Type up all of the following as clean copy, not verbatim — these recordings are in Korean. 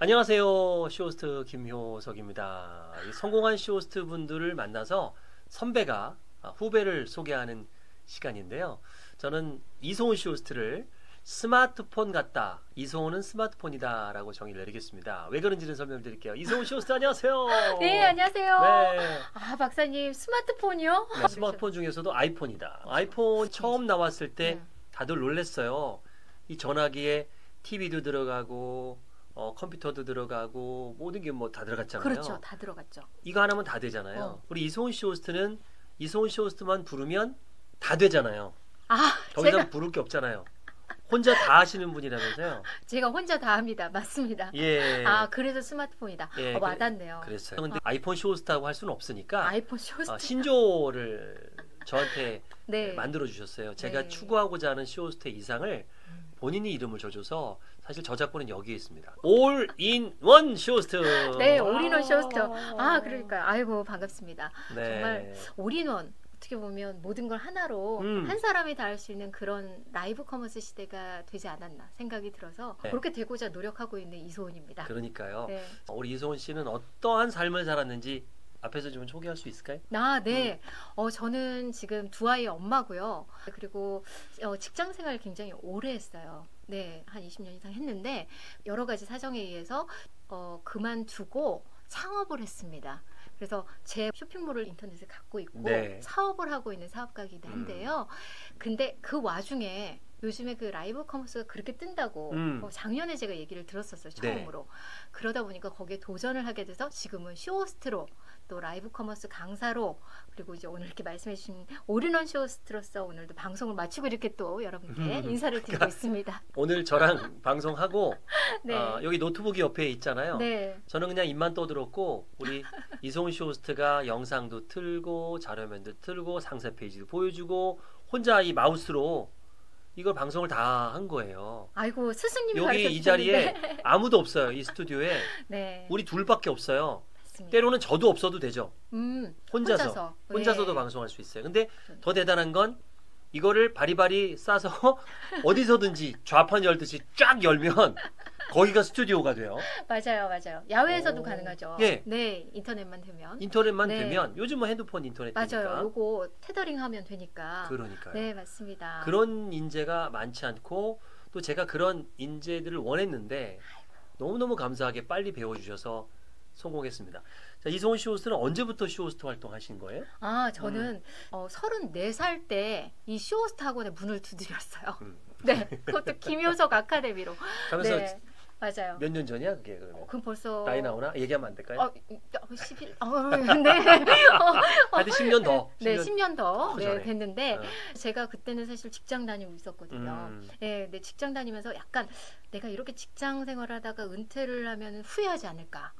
안녕하세요. 쇼호스트 김효석입니다. 성공한 쇼호스트 분들을 만나서 선배가 후배를 소개하는 시간인데요. 저는 이소은 쇼호스트를 스마트폰 같다, 이소은은 스마트폰이다 라고 정의를 내리겠습니다. 왜 그런지는 설명드릴게요. 이소은 쇼호스트 안녕하세요. 네, 안녕하세요. 네. 아, 박사님 스마트폰이요? 네, 스마트폰 중에서도 아이폰이다. 아이폰 처음 나왔을 때 다들 놀랐어요. 이 전화기에 TV도 들어가고 컴퓨터도 들어가고 모든 게 뭐 다 들어갔잖아요. 그렇죠. 다 들어갔죠. 이거 하나면 다 되잖아요. 우리 이소은 쇼호스트는 이소은 쇼호스트만 부르면 다 되잖아요. 아, 더 이상 부를 게 없잖아요. 혼자 다 하시는 분이라면서요. 제가 혼자 다 합니다. 맞습니다. 예. 아, 그래서 스마트폰이다. 예, 와닿네요. 그랬어요. 근데 아이폰 쇼호스트라고 할 수는 없으니까 아이폰 쇼호스트 신조어를 저한테 네. 만들어주셨어요. 제가 네. 추구하고자 하는 쇼호스트의 이상을 본인이 이름을 줘줘서 사실 저작권은 여기에 있습니다. 올인원 쇼호스트. 네, 올인원 쇼호스트. 아, 그러니까요. 아이고, 반갑습니다. 네. 정말 올인원. 어떻게 보면 모든 걸 하나로 한 사람이 다 할 수 있는 그런 라이브 커머스 시대가 되지 않았나 생각이 들어서 네. 그렇게 되고자 노력하고 있는 이소은입니다. 그러니까요. 네. 우리 이소은 씨는 어떠한 삶을 살았는지 앞에서 좀 소개할 수 있을까요? 아, 네. 저는 지금 두 아이의 엄마고요. 그리고 직장 생활을 굉장히 오래 했어요. 네, 한 20년 이상 했는데 여러 가지 사정에 의해서 그만두고 창업을 했습니다. 그래서 제 쇼핑몰을 인터넷에 갖고 있고 네. 사업을 하고 있는 사업가이기도 한데요. 근데 그 와중에 요즘에 그 라이브 커머스가 그렇게 뜬다고 작년에 제가 얘기를 들었었어요. 처음으로. 네. 그러다 보니까 거기에 도전을 하게 돼서 지금은 쇼호스트로 또 라이브 커머스 강사로 그리고 이제 오늘 이렇게 말씀해 주신 올인원 쇼호스트로서 오늘도 방송을 마치고 이렇게 또 여러분께 인사를 드리고 있습니다. 오늘 저랑 방송하고 네. 여기 노트북이 옆에 있잖아요. 네. 저는 그냥 입만 떠들었고 우리 이소은 쇼호스트가 영상도 틀고 자료면도 틀고 상세 페이지도 보여주고 혼자 이 마우스로 이걸 방송을 다 한 거예요. 아이고, 스승님이 여기 이 자리에 아무도 없어요. 이 스튜디오에 네. 우리 둘밖에 없어요. 맞습니다. 때로는 저도 없어도 되죠. 혼자서도 네. 방송할 수 있어요. 근데 더 대단한 건 이거를 바리바리 싸서 어디서든지 좌판 열듯이 쫙 열면 거기가 스튜디오가 돼요. 맞아요, 맞아요. 야외에서도 가능하죠. 네. 네, 인터넷만 되면. 인터넷만 네. 되면 요즘 뭐 핸드폰 인터넷 맞아요. 되니까. 맞아요. 요거 테더링하면 되니까. 그러니까요. 네, 맞습니다. 그런 인재가 많지 않고 또 제가 그런 인재들을 원했는데 너무너무 감사하게 빨리 배워주셔서 성공했습니다. 자, 이소은 쇼호스트는 언제부터 쇼호스트 활동하신 거예요? 아, 저는 34살 때 이 쇼호스트 학원에 문을 두드렸어요. 네, 그것도 김효석 아카데미로. 네. 맞아요. 몇 년 전이야 그게 그러면? 그럼 벌써 나이 나오나? 얘기하면 안 될까요? 11... 네. 하여튼 10년 더. 10년... 네, 10년 더 네, 됐는데 제가 그때는 사실 직장 다니고 있었거든요. 네, 근데 직장 다니면서 약간 내가 이렇게 직장 생활하다가 은퇴를 하면 후회하지 않을까.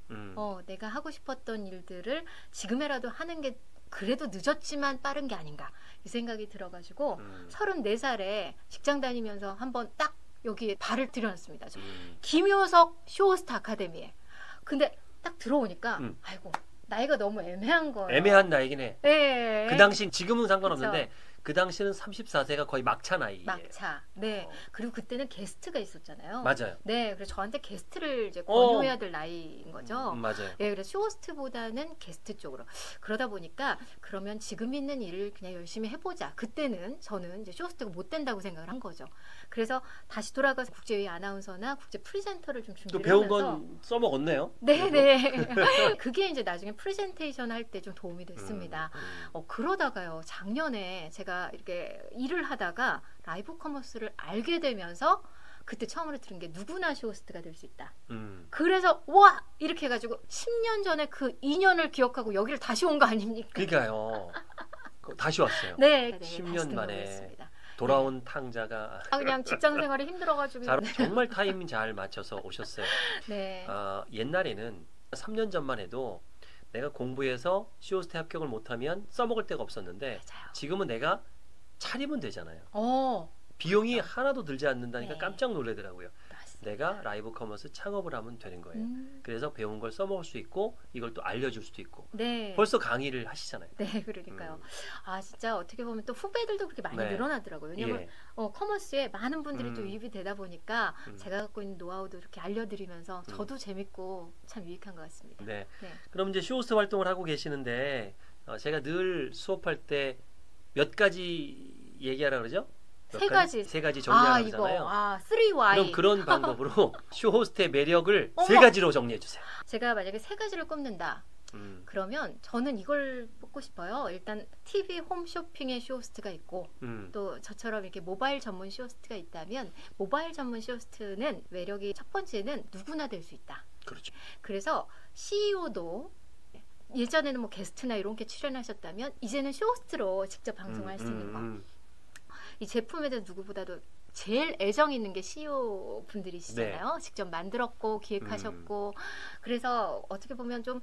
내가 하고 싶었던 일들을 지금이라도 하는 게 그래도 늦었지만 빠른 게 아닌가 이 생각이 들어가지고 34살에 직장 다니면서 한번 딱 여기에 발을 들여놨습니다. 김효석 쇼호스트 아카데미에. 근데 딱 들어오니까 아이고 나이가 너무 애매한 거예요. 애매한 나이긴 해. 네. 그 당시 지금은 상관없는데 그쵸? 그 당시는 34세가 거의 막차 나이예요. 막차. 네. 그리고 그때는 게스트가 있었잖아요. 맞아요. 네. 그래서 저한테 게스트를 이제 권유해야 될 나이인 거죠. 맞아요. 예, 네, 그래서 쇼호스트보다는 게스트 쪽으로. 그러다 보니까 그러면 지금 있는 일을 그냥 열심히 해보자. 그때는 저는 이제 쇼호스트가 못 된다고 생각을 한 거죠. 그래서 다시 돌아가서 국제회의 아나운서나 국제 프리젠터를 좀 준비를 또 배운 하면서 건 써먹었네요. 네네. 그게 이제 나중에 프리젠테이션 할 때 좀 도움이 됐습니다. 그러다가요. 작년에 제가 이렇게 일을 하다가 라이브 커머스를 알게 되면서 그때 처음으로 들은 게 누구나 쇼호스트가 될 수 있다. 그래서 와! 이렇게 해가지고 10년 전에 그 인연을 기억하고 여기를 다시 온 거 아닙니까? 그러니까요. 다시 왔어요. 네. 10년 만에 돌아온 네. 탕자가 그냥 직장생활이 힘들어가지고 정말 타이밍 잘 맞춰서 오셨어요. 네. 옛날에는 3년 전만 해도 내가 공부해서 쇼호스트 합격을 못하면 써먹을 데가 없었는데 맞아요. 지금은 내가 차리면 되잖아요. 비용이 하나도 들지 않는다니까 네. 깜짝 놀라더라고요. 내가 라이브 커머스 창업을 하면 되는 거예요. 그래서 배운 걸 써먹을 수 있고 이걸 또 알려줄 수도 있고. 네. 벌써 강의를 하시잖아요. 네, 그러니까요. 아 진짜 어떻게 보면 또 후배들도 그렇게 많이 네. 늘어나더라고요. 왜냐면 예. 커머스에 많은 분들이 또 유입이 되다 보니까 제가 갖고 있는 노하우도 이렇게 알려드리면서 저도 재밌고 참 유익한 것 같습니다. 네. 네. 그럼 이제 쇼호스트 활동을 하고 계시는데 제가 늘 수업할 때 몇 가지 얘기하라 그러죠? 세 가지 정리하잖아요. 아, 3Y. 그럼 그런 방법으로 쇼호스트의 매력을 어머! 세 가지로 정리해 주세요. 제가 만약에 세 가지를 꼽는다. 그러면 저는 이걸 뽑고 싶어요. 일단 TV 홈쇼핑의 쇼호스트가 있고 또 저처럼 이렇게 모바일 전문 쇼호스트가 있다면 모바일 전문 쇼호스트는 매력이 첫 번째는 누구나 될 수 있다. 그렇죠. 그래서 CEO도 예전에는 뭐 게스트나 이런 게 출연하셨다면 이제는 쇼호스트로 직접 방송할 수 있는 거. 이 제품에 대해서 누구보다도 제일 애정 있는 게 CEO 분들이시잖아요. 네. 직접 만들었고 기획하셨고 그래서 어떻게 보면 좀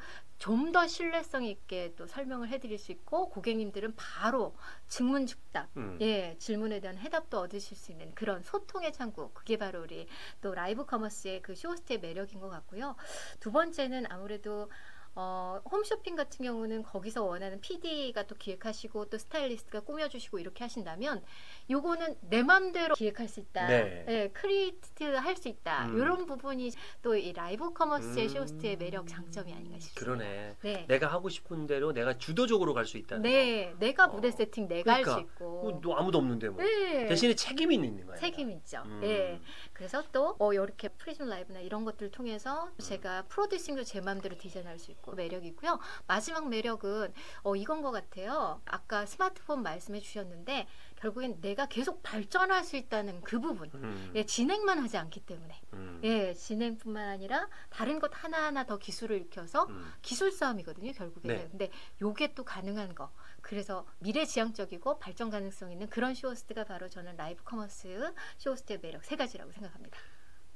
더 신뢰성 있게 또 설명을 해드릴 수 있고 고객님들은 바로 즉문즉답 예, 질문에 대한 해답도 얻으실 수 있는 그런 소통의 창구. 그게 바로 우리 또 라이브 커머스의 그 쇼호스트의 매력인 것 같고요. 두 번째는 아무래도 홈쇼핑 같은 경우는 거기서 원하는 PD가 또 기획하시고 또 스타일리스트가 꾸며주시고 이렇게 하신다면 요거는 내 맘대로 기획할 수 있다. 네. 예, 크리에이트 할 수 있다. 이런 부분이 또 이 라이브 커머스의 쇼호스트의 매력 장점이 아닌가 싶습니다. 그러네. 네. 내가 하고 싶은 대로 내가 주도적으로 갈 수 있다는 네. 거. 내가 무대 세팅 내가 그러니까. 할 수 있고 너 아무도 없는데 뭐. 네. 대신에 책임이 있는 거예요. 책임 있죠. 예. 그래서 또 이렇게 프리즘 라이브나 이런 것들을 통해서 제가 프로듀싱도 제 맘대로 디자인할 수 있고 매력이고요. 마지막 매력은 이건 것 같아요. 아까 스마트폰 말씀해 주셨는데 결국엔 내가 계속 발전할 수 있다는 그 부분. 예, 진행만 하지 않기 때문에 예, 진행뿐만 아니라 다른 것 하나하나 더 기술을 익혀서 기술 싸움이거든요. 결국에는. 네. 근데 요게 또 가능한 거. 그래서 미래지향적이고 발전 가능성 있는 그런 쇼호스트가 바로 저는 라이브 커머스 쇼호스트의 매력 세 가지라고 생각합니다.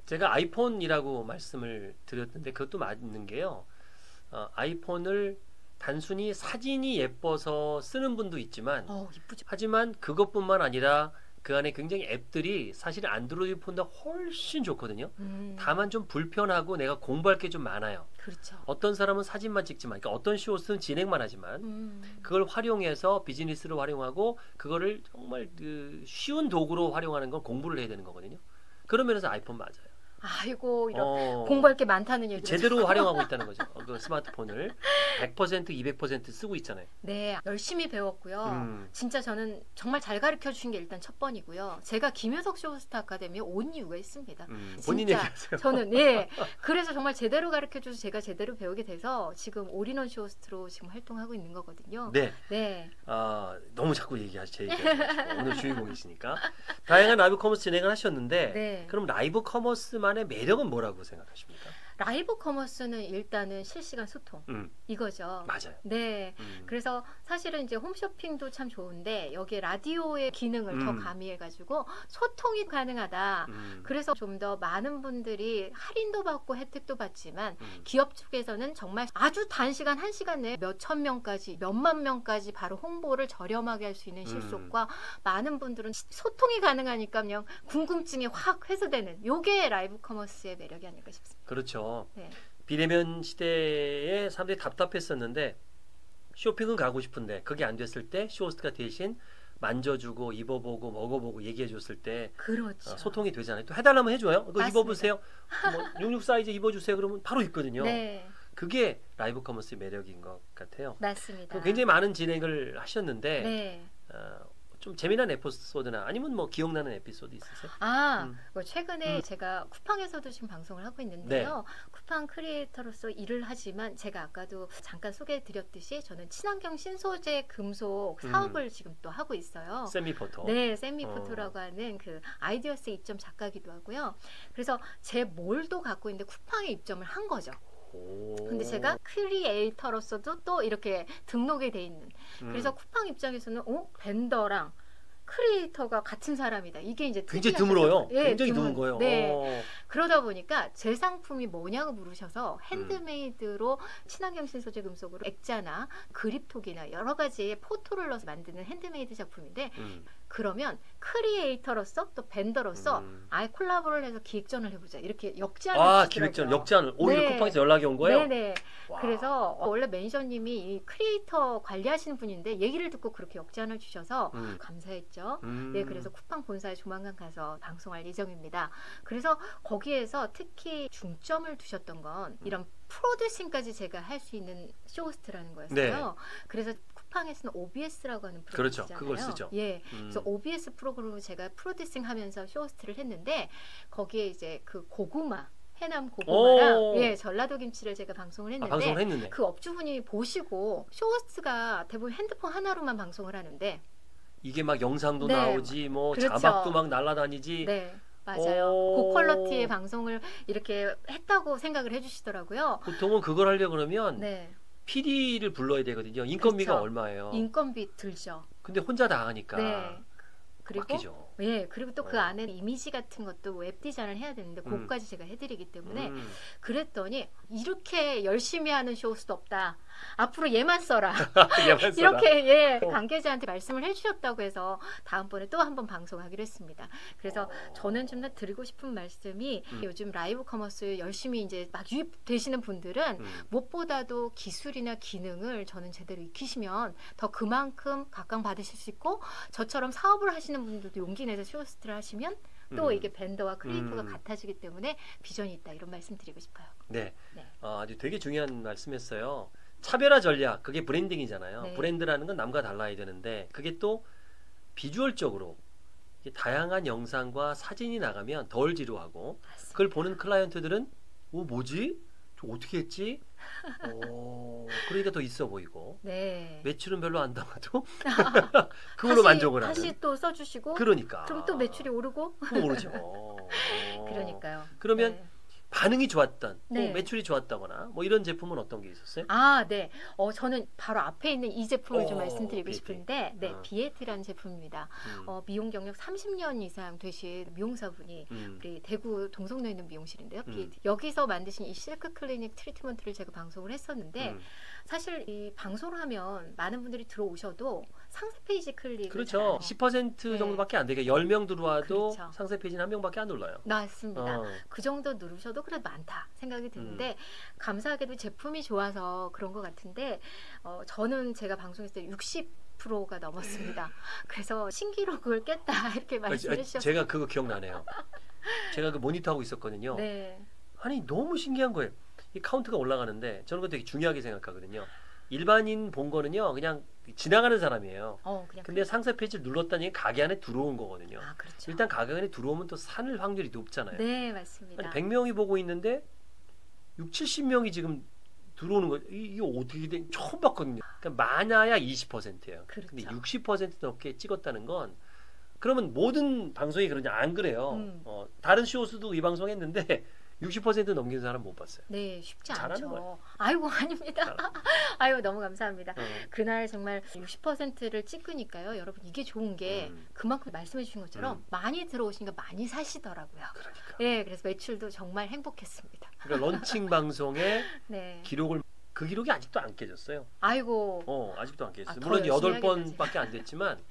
제가 아이폰이라고 말씀을 드렸는데 그것도 맞는 게요. 아이폰을 단순히 사진이 예뻐서 쓰는 분도 있지만 하지만 그것뿐만 아니라 그 안에 굉장히 앱들이 사실 안드로이드 폰보다 훨씬 좋거든요. 다만 좀 불편하고 내가 공부할 게 좀 많아요. 그렇죠. 어떤 사람은 사진만 찍지만 그러니까 어떤 쇼호스트는 진행만 하지만 그걸 활용해서 비즈니스로 활용하고 그거를 정말 쉬운 도구로 활용하는 건 공부를 해야 되는 거거든요. 그런 면에서 아이폰 맞아요. 아이고 이런 공부할 게 많다는 얘기죠. 제대로 활용하고 있다는 거죠. 그 스마트폰을 100%, 200% 쓰고 있잖아요. 네, 열심히 배웠고요. 진짜 저는 정말 잘 가르쳐 주신 게 일단 첫 번이고요. 제가 김효석 쇼호스트 아카데미에 온 이유가 있습니다. 본인 얘기하세요. 저는 네, 그래서 정말 제대로 가르쳐 줘서 제가 제대로 배우게 돼서 지금 올인원 쇼호스트로 지금 활동하고 있는 거거든요. 네, 네. 너무 자꾸 얘기하죠. 제 얘기. 오늘 주인공이시니까 다양한 라이브 커머스 진행을 하셨는데 네. 그럼 라이브 커머스만 의 매력은 뭐라고 생각하십니까? 라이브 커머스는 일단은 실시간 소통 이거죠. 맞아요. 네, 그래서 사실은 이제 홈쇼핑도 참 좋은데 여기에 라디오의 기능을 더 가미해가지고 소통이 가능하다. 그래서 좀 더 많은 분들이 할인도 받고 혜택도 받지만 기업 측에서는 정말 아주 단시간 1시간 내에 몇천 명까지 몇만 명까지 바로 홍보를 저렴하게 할 수 있는 실속과 많은 분들은 소통이 가능하니까 그냥 궁금증이 확 해소되는 요게 라이브 커머스의 매력이 아닐까 싶습니다. 그렇죠. 네. 비대면 시대에 사람들이 답답했었는데 쇼핑은 가고 싶은데 그게 안 됐을 때 쇼호스트가 대신 만져주고 입어보고 먹어보고 얘기해줬을 때 그렇죠. 소통이 되잖아요. 또 해달라면 해줘요. 이거 맞습니다. 입어보세요. 뭐 66 사이즈 입어주세요. 그러면 바로 있거든요. 네. 그게 라이브 커머스의 매력인 것 같아요. 맞습니다. 굉장히 많은 진행을 하셨는데 네. 좀 재미난 에피소드나 아니면 뭐 기억나는 에피소드 있으세요? 최근에 제가 쿠팡에서도 지금 방송을 하고 있는데요. 네. 쿠팡 크리에이터로서 일을 하지만 제가 아까도 잠깐 소개해드렸듯이 저는 친환경 신소재 금속 사업을 지금 또 하고 있어요. 샘미포토. 네, 샘미포토라고 하는 그 아이디어스 입점 작가기도 하고요. 그래서 제 몰도 갖고 있는데 쿠팡에 입점을 한 거죠. 근데 제가 크리에이터로서도 또 이렇게 등록이 돼 있는 그래서 쿠팡 입장에서는 벤더랑 크리에이터가 같은 사람이다. 이게 이제 굉장히 드물어요. 예, 굉장히 드문 거예요. 네. 오. 그러다 보니까 제 상품이 뭐냐고 물으셔서 핸드메이드로 친환경 신소재 금속으로 액자나 그립톡이나 여러 가지의 포토를 넣어서 만드는 핸드메이드 작품인데 그러면 크리에이터로서 또 벤더로서 아예 콜라보를 해서 기획전을 해보자. 이렇게 역제안을 주시더라고요. 아, 기획전, 역제안을. 오히려 네. 쿠팡에서 연락이 온 거예요? 네네. 와. 그래서 원래 매니저님이 이 크리에이터 관리하시는 분인데 얘기를 듣고 그렇게 역제안을 주셔서 감사했죠. 네, 그래서 쿠팡 본사에 조만간 가서 방송할 예정입니다. 그래서 거기에서 특히 중점을 두셨던 건 이런 프로듀싱까지 제가 할 수 있는 쇼호스트라는 거였어요. 네. 그래서 쿠팡에서는 OBS라고 하는 프로그램이잖아요. 그렇죠. 그걸 쓰죠. 예, 그래서 OBS 프로그램을 제가 프로듀싱하면서 쇼호스트를 했는데 거기에 이제 그 고구마. 해남 고구마랑 예, 전라도 김치를 제가 방송을 했는데, 그 업주분이 보시고 쇼호스트가 대부분 핸드폰 하나로만 방송을 하는데 이게 막 영상도 네. 나오지 뭐 그렇죠. 자막도 막 날아다니지 네. 맞아요. 고퀄러티의 방송을 이렇게 했다고 생각을 해주시더라고요. 보통은 그걸 하려고 그러면 네. PD를 불러야 되거든요. 인건비가 그렇죠. 얼마예요? 인건비 들죠. 근데 혼자 다 하니까 네. 그리고 맡기죠. 예, 그리고 또 그 안에 이미지 같은 것도 웹 디자인을 해야 되는데 그것까지 제가 해드리기 때문에 그랬더니 이렇게 열심히 하는 쇼호스트 없다. 앞으로 얘만 써라. 얘만 써라. 이렇게 예, 관계자한테 말씀을 해주셨다고 해서 다음번에 또 한번 방송하기로 했습니다. 그래서 저는 좀 드리고 싶은 말씀이 요즘 라이브 커머스 열심히 이제 막 유입되시는 분들은 무엇보다도 기술이나 기능을 저는 제대로 익히시면 더 그만큼 각광받으실 수 있고 저처럼 사업을 하시는 분들도 용기 내서 쇼호스트를 하시면 또 이게 벤더와 크리에이터가 같아지기 때문에 비전이 있다 이런 말씀 드리고 싶어요. 네, 네. 아주 되게 중요한 말씀했어요. 차별화 전략, 그게 브랜딩이잖아요. 네. 브랜드라는 건 남과 달라야 되는데 그게 또 비주얼적으로 다양한 영상과 사진이 나가면 덜 지루하고 맞습니다. 그걸 보는 클라이언트들은 오 뭐지? 저 어떻게 했지? 오, 그러니까 더 있어 보이고 네. 매출은 별로 안 담아도 그걸로 다시, 만족을 하는 다시 또 써주시고 그러니까 그럼 또 매출이 오르고 오르죠. 그러니까요. 그러면 네. 반응이 좋았던, 네. 뭐 매출이 좋았다거나 뭐 이런 제품은 어떤 게 있었어요? 아, 네. 저는 바로 앞에 있는 이 제품을 좀 말씀드리고 비에티. 싶은데 네, 비에티라는 제품입니다. 미용 경력 30년 이상 되신 미용사분이 우리 대구 동성로에 있는 미용실인데요. 비에티. 여기서 만드신 이 실크 클리닉 트리트먼트를 제가 방송을 했었는데 사실 이 방송을 하면 많은 분들이 들어오셔도 상세 페이지 클릭 그렇죠. 10% 정도밖에 안 되게 10명 들어와도 그렇죠. 상세 페이지는 1명밖에 안 올라요. 맞습니다. 그 정도 누르셔도 그래도 많다 생각이 드는데 감사하게도 제품이 좋아서 그런 것 같은데 저는 제가 방송했을 때 60%가 넘었습니다. 그래서 신기록을 깼다 이렇게 말씀해 주셨어요. 제가 그거 기억나네요. 제가 그 모니터하고 있었거든요. 네. 아니 너무 신기한 거예요. 이 카운트가 올라가는데 저는 그거 되게 중요하게 생각하거든요. 일반인 본 거는요 그냥 지나가는 사람이에요. 근데 상세 페이지를 눌렀다는 얘기는 가게 안에 들어온 거거든요. 아, 그렇죠. 일단 가게 안에 들어오면 또 사는 확률이 높잖아요. 네, 맞습니다. 아니, 100명이 보고 있는데 6, 70명이 지금 들어오는 거예요. 이거 어떻게 된 처음 봤거든요. 그러니까 많아야 20%예요. 그렇죠. 근데 60% 넘게 찍었다는 건 그러면 모든 방송이 그러냐? 안 그래요. 다른 쇼호스트도 이 방송 했는데 60% 넘긴 사람 못 봤어요. 네, 쉽지 않죠. 거예요. 아이고, 아닙니다. 아이고, 너무 감사합니다. 그날 정말 60%를 찍으니까요. 여러분, 이게 좋은 게 그만큼 말씀해 주신 것처럼 많이 들어오시니까 많이 사시더라고요. 그러니까. 네, 그래서 매출도 정말 행복했습니다. 그러니까 런칭 방송에 네. 기록을, 그 기록이 아직도 안 깨졌어요. 아이고. 아직도 안 깨졌어요. 물론 8번밖에 안 됐지만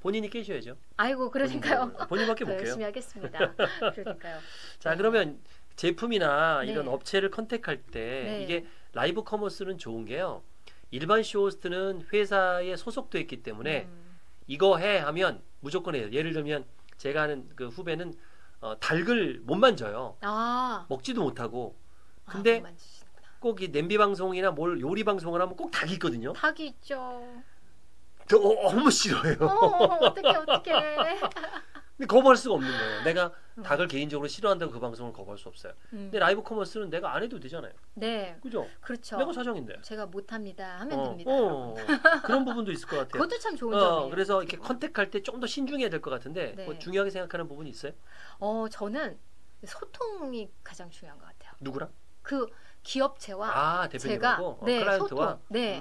본인이 깨셔야죠. 아이고, 그러니까요. 본인밖에 못 깨요. 열심히 하겠습니다. 그러니까요. 자, 네. 그러면 제품이나 네. 이런 업체를 컨택할 때 네. 이게 라이브 커머스는 좋은 게요. 일반 쇼호스트는 회사에 소속돼 있기 때문에 이거 해 하면 무조건 해요. 예를 들면 제가 아는 그 후배는 닭을 못 만져요. 먹지도 못하고. 근데 꼭 이 냄비 방송이나 뭘 요리 방송을 하면 꼭 닭이 있거든요. 닭이 있죠. 저 너무 싫어요. 어떡해. 근데 거부할 수가 없는 거예요. 내가 닭을 개인적으로 싫어한다고 그 방송을 거부할 수 없어요. 근데 라이브 커머스는 내가 안 해도 되잖아요. 네. 그죠? 그렇죠. 내가 사정인데. 제가 못합니다. 하면 됩니다. 그런 부분도 있을 것 같아요. 그것도 참 좋은 점이에요. 그래서 이렇게 컨택할 때 좀 더 신중해야 될 것 같은데 네. 뭐 중요하게 생각하는 부분이 있어요? 저는 소통이 가장 중요한 것 같아요. 누구랑? 그 기업체와 제가 소통. 네.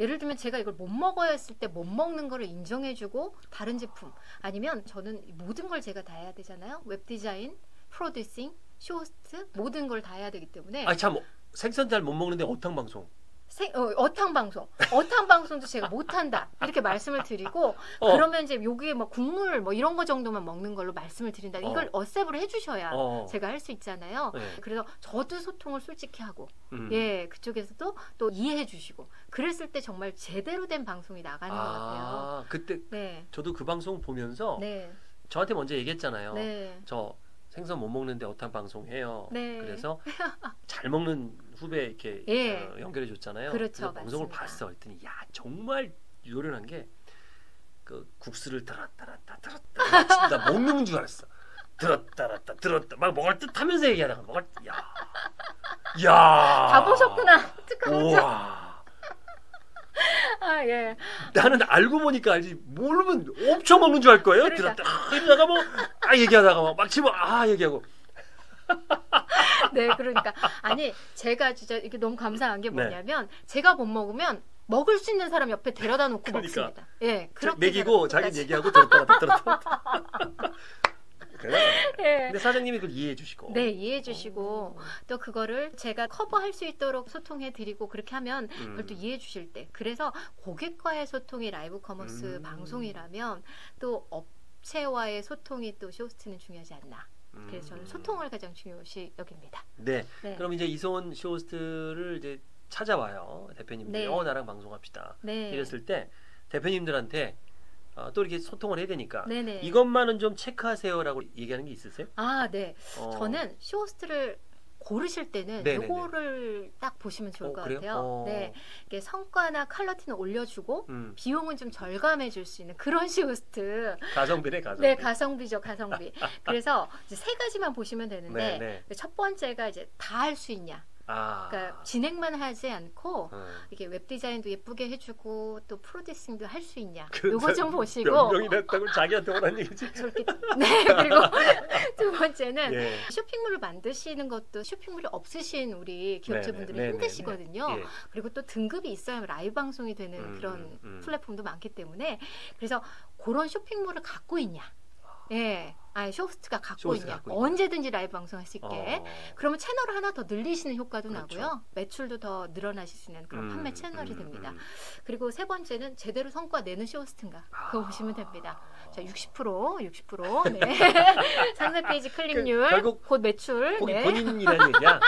예를 들면 제가 이걸 못 먹어야 했을 때 못 먹는 거를 인정해주고 다른 제품, 아니면 저는 모든 걸 제가 다 해야 되잖아요. 웹디자인, 프로듀싱, 쇼호스트, 모든 걸 다 해야 되기 때문에. 아 참, 생선 잘 못 먹는데 어탕방송. 어탕방송도 제가 못한다 이렇게 말씀을 드리고, 그러면 이제 여기에 뭐 국물 뭐 이런 거 정도만 먹는 걸로 말씀을 드린다, 이걸 어셉을 해주셔야 제가 할 수 있잖아요. 네. 그래서 저도 소통을 솔직히 하고, 예, 그쪽에서도 또 이해해 주시고, 그랬을 때 정말 제대로 된 방송이 나가는 것 같아요. 그때 네. 저도 그 방송 보면서 네. 저한테 먼저 얘기했잖아요. 네. 저 생선 못 먹는데 어탕방송 해요. 네. 그래서 잘 먹는 후배 이렇게 예. 연결해 줬잖아요. 그렇죠. 방송을 봤어. 그랬더니 야, 정말 요련한 게 그 국수를 들었다 진짜 못 먹는 줄 알았어. 들었다 막 먹을 듯 하면서 얘기하다가 먹을 듯. 야. 다 보셨구나. 우와. 아 예. 나는 알고 보니까 알지, 모르면 엄청 먹는 줄 알 거예요. 그러니까. 들었다 이러다가 뭐 얘기하다가 막 집어 얘기하고. 네, 그러니까 아니 제가 진짜 이게 너무 감사한 게 뭐냐면 네. 제가 못 먹으면 먹을 수 있는 사람 옆에 데려다 놓고 먹습니다. 예, 그렇게 먹이고 자기 얘기하고 들었다. 네. 근데 사장님이 그걸 이해해 주시고. 네, 이해해 주시고 또 그거를 제가 커버할 수 있도록 소통해 드리고, 그렇게 하면 그걸 또 이해해 주실 때. 그래서 고객과의 소통이 라이브 커머스 방송이라면 또 업체와의 소통이 또 쇼호스트는 중요하지 않나. 그래서 저는 소통을 가장 중요시 여깁니다. 네. 네. 그럼 이제 이소은 쇼호스트를 이제 찾아와요. 대표님들이. 네. 나랑 방송합시다. 네. 이랬을 때 대표님들한테 또 이렇게 소통을 해야 되니까. 네네. 이것만은 좀 체크하세요라고 얘기하는 게 있으세요? 아, 네. 저는 쇼호스트를 고르실 때는 요거를 딱 보시면 좋을 것 같아요. 네, 이게 성과나 퀄리티는 올려주고 비용은 좀 절감해 줄 수 있는 그런 쇼호스트. 가성비네, 가성비. 네, 가성비죠, 가성비. 그래서 이제 세 가지만 보시면 되는데 첫 번째가 이제 다 할 수 있냐. 그러니까 진행만 하지 않고 이게 웹 디자인도 예쁘게 해주고 또 프로듀싱도 할 수 있냐. 요거 좀 보시고. 몇 명이 됐다고 자기한테 오란 얘기지. 네. 그리고 두 번째는 예. 쇼핑몰을 만드시는 것도 쇼핑몰이 없으신 우리 기업체분들이 힘드시거든요. 예. 그리고 또 등급이 있어야 라이브 방송이 되는 그런 플랫폼도 많기 때문에, 그래서 그런 쇼핑몰을 갖고 있냐. 예. 쇼호스트가 갖고 있냐. 언제든지 라이브 방송할 수 있게. 그러면 채널을 하나 더 늘리시는 효과도 나고요. 매출도 더 늘어나실 수 있는 그런 판매 채널이 됩니다. 그리고 세 번째는 제대로 성과 내는 쇼호스트인가. 그거 보시면 됩니다. 자, 60%. 네. 상세 페이지 클릭률. 결국 곧 매출. 거기 본인이라는 얘기야.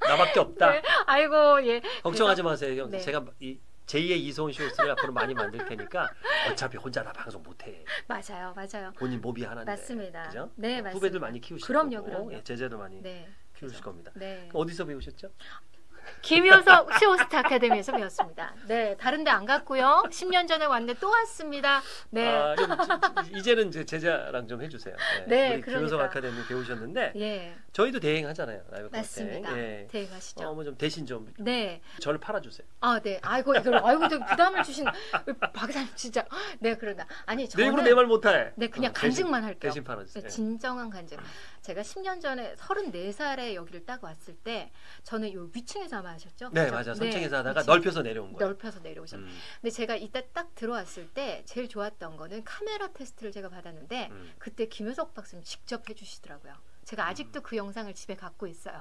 나밖에 없다. 네. 아이고, 예. 걱정하지 마세요. 형. 네. 제가 제2의 이소은 쇼호스트를 앞으로 많이 만들 테니까 어차피 혼자 다 방송 못해. 맞아요. 본인 몸이 하나인데. 맞습니다. 그죠? 네, 후배들 맞습니다. 후배들 많이 키우실 거고 예, 제자도 많이 키우실 겁니다. 네. 어디서 배우셨죠? 김효석 쇼호스트 아카데미에서 배웠습니다. 네, 다른 데 안 갔고요. 10년 전에 왔는데 또 왔습니다. 네. 이제는 제자랑 좀 해주세요. 네, 우리 그러니까. 김효석 아카데미 배우셨는데 저희도 대행하잖아요. 라이브 맞습니다. 대행하시죠. 뭐 좀 대신 좀 저를 팔아주세요. 아, 네. 아이고 되게 부담을 주신 박사님 진짜. 네, 그러나 아니 저는 내 말 못해. 네, 그냥 간증만 할게요. 대신 팔아주세요. 네, 진정한 간증. 제가 10년 전에 34살에 여기를 딱 왔을 때 저는 요 위층에서 아마 하셨죠? 네, 맞아요. 3층에서 하다가 넓혀서 내려온 거예요. 근데 제가 이따 딱 들어왔을 때 제일 좋았던 거는 카메라 테스트를 제가 받았는데 그때 김효석 박사님 직접 해주시더라고요. 제가 아직도 그 영상을 집에 갖고 있어요.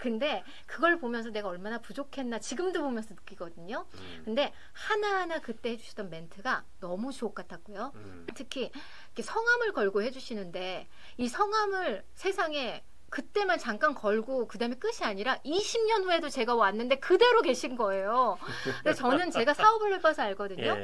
근데 그걸 보면서 내가 얼마나 부족했나 지금도 보면서 느끼거든요. 근데 하나하나 그때 해주시던 멘트가 너무 주옥 같았고요. 특히 이렇게 성함을 걸고 해주시는데, 이 성함을 세상에 그때만 잠깐 걸고 그 다음에 끝이 아니라 20년 후에도 제가 왔는데 그대로 계신 거예요. 근데 저는 제가 사업을 해봐서 알거든요.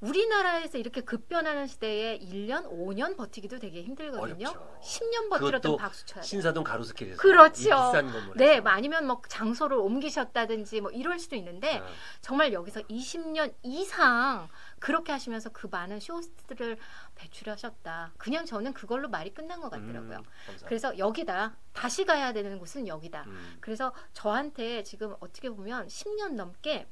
우리나라에서 이렇게 급변하는 시대에 1년, 5년 버티기도 되게 힘들거든요. 어렵죠. 10년 버티려던 박수 쳐야 돼요. 신사동 가로수길에서. 그렇죠. 비싼 건물에서. 네, 아니면 뭐 장소를 옮기셨다든지 뭐 이럴 수도 있는데 정말 여기서 20년 이상 그렇게 하시면서 그 많은 쇼호스트들을 배출하셨다. 그냥 저는 그걸로 말이 끝난 것 같더라고요. 그래서 여기다. 다시 가야 되는 곳은 여기다. 그래서 저한테 지금 어떻게 보면 10년 넘게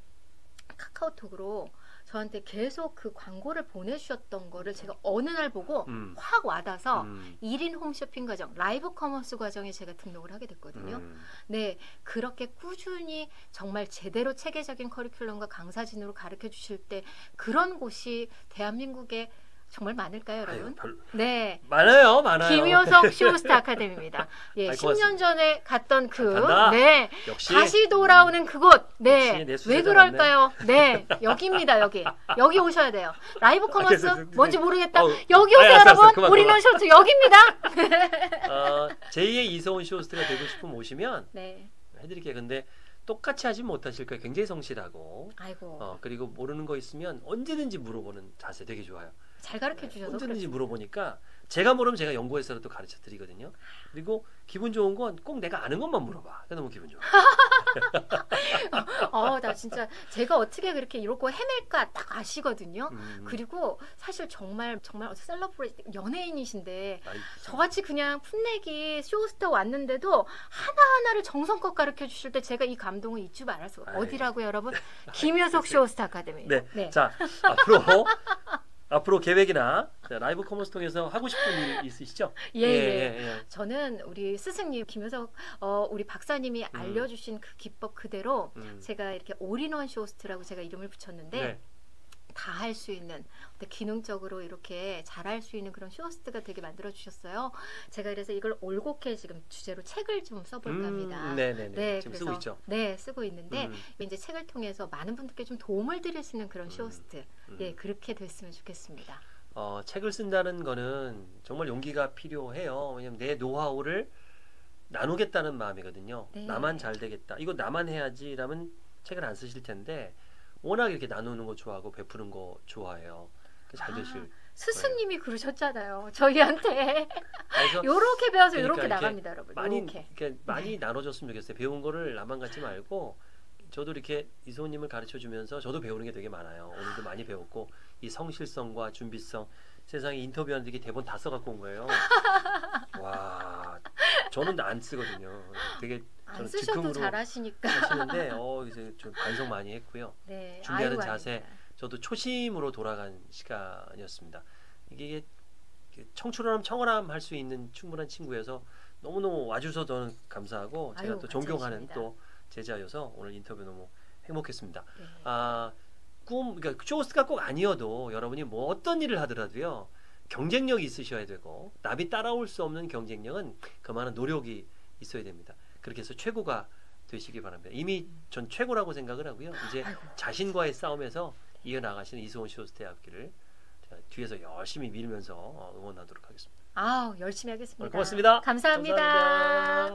카카오톡으로 저한테 계속 그 광고를 보내주셨던 거를 제가 어느 날 보고 확 와닿아서 1인 홈쇼핑 과정, 라이브 커머스 과정에 제가 등록을 하게 됐거든요. 네, 그렇게 꾸준히 정말 제대로 체계적인 커리큘럼과 강사진으로 가르쳐 주실 때 그런 곳이 대한민국에 정말 많을까요, 여러분? 아유, 별로... 네. 많아요, 많아요. 김효석 쇼호스트 아카데미입니다. 예, 아이, 10년 전에 갔던 그, 간다. 네. 역시. 다시 돌아오는 그곳, 네. 왜 그럴까요? 맞네. 네. 여기입니다, 여기. 여기 오셔야 돼요. 라이브 커머스? 뭔지 모르겠다. 여기 오세요, 여러분. 우리는 쇼호스트 여기입니다. 제2의 이소은 쇼호스트가 되고 싶으면 오시면 네. 해드릴게요. 근데 똑같이 하지 못하실 거예요. 굉장히 성실하고. 아이고. 그리고 모르는 거 있으면 언제든지 물어보는 자세 되게 좋아요. 잘 가르쳐 주셔서 언제든지 물어보니까 제가 모르면 제가 연구해서라도 가르쳐 드리거든요. 그리고 기분 좋은 건 꼭 내가 아는 것만 물어봐. 너무 기분 좋아. 나 진짜 제가 어떻게 그렇게 이런 거 해낼까 딱 아시거든요. 그리고 사실 정말 셀러브레이티 연예인이신데 저같이 그냥 풋내기 쇼호스트 왔는데도 하나하나를 정성껏 가르쳐 주실 때 제가 이 감동을 잊지 말았어요. 어디라고요, 여러분? 김효석 쇼호스트 아카데미. 네. 네. 자, 앞으로 계획이나 라이브 커머스 통해서 하고 싶은 일 있으시죠? 예. 저는 우리 스승님 김효석 우리 박사님이 알려주신 그 기법 그대로 제가 이렇게 올인원 쇼호스트라고 제가 이름을 붙였는데 네. 다 할 수 있는 기능적으로 이렇게 잘할 수 있는 그런 쇼호스트가 되게 만들어 주셨어요. 제가 그래서 이걸 올곧게 지금 주제로 책을 좀 써볼까 합니다. 네, 지금 쓰고 있죠. 네, 쓰고 있는데 이제 책을 통해서 많은 분들께 좀 도움을 드릴 수 있는 그런 쇼호스트, 예, 그렇게 됐으면 좋겠습니다. 책을 쓴다는 거는 정말 용기가 필요해요. 왜냐면 내 노하우를 나누겠다는 마음이거든요. 네. 나만 잘 되겠다, 이거 나만 해야지라면 책을 안 쓰실 텐데. 워낙 이렇게 나누는 거 좋아하고 베푸는 거 좋아해요. 잘 되실 거예요. 스승님이 그러셨잖아요. 저희한테 요렇게 배워서 요렇게 나갑니다, 여러분. 많이 나눠줬으면 좋겠어요. 배운 거를 나만 갖지 말고 저도 이렇게 이소은님을 가르쳐주면서 저도 배우는 게 되게 많아요. 오늘도 많이 배웠고 이 성실성과 준비성, 세상에 인터뷰하는 게 대본 다 써갖고 온 거예요. 와, 저는 안 쓰거든요. 되게 안 쓰셔도 잘하시니까 하시는데 이제 좀 반성 많이 했고요. 네, 준비하는 자세, 아닙니다. 저도 초심으로 돌아간 시간이었습니다. 이게 청출어람, 청어람 할 수 있는 충분한 친구여서 너무너무 와주셔서 저는 감사하고 제가 또 존경하는 또 제자여서 오늘 인터뷰 너무 행복했습니다. 네. 그러니까 쇼호스트가 꼭 아니어도 여러분이 뭐 어떤 일을 하더라도요 경쟁력이 있으셔야 되고 남이 따라올 수 없는 경쟁력은 그만한 노력이 있어야 됩니다. 그렇게 해서 최고가 되시기 바랍니다. 이미 전 최고라고 생각을 하고요. 이제 자신과의 싸움에서 이어나가시는 이소은 쇼호스트의 앞길을 제가 뒤에서 열심히 밀면서 응원하도록 하겠습니다. 열심히 하겠습니다. 고맙습니다. 감사합니다.